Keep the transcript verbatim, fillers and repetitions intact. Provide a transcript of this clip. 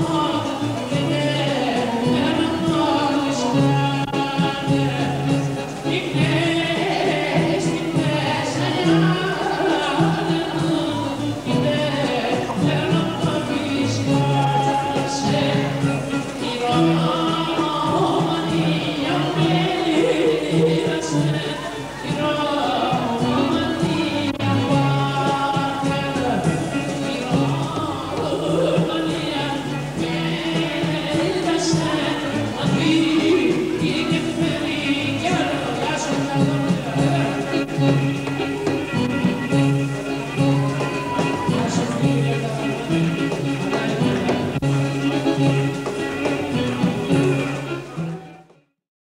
Oh,